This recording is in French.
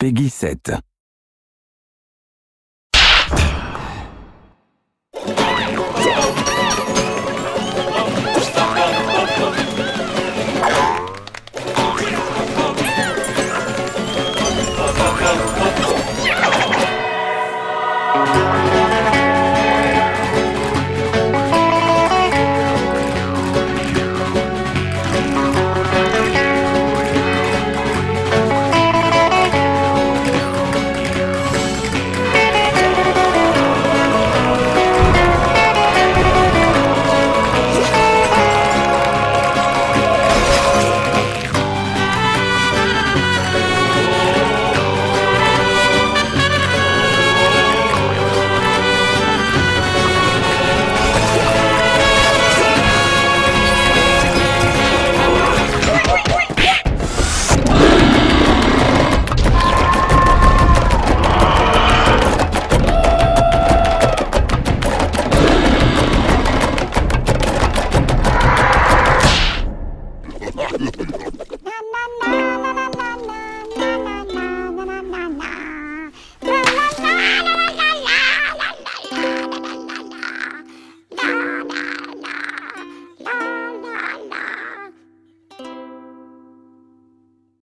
Peggy 7.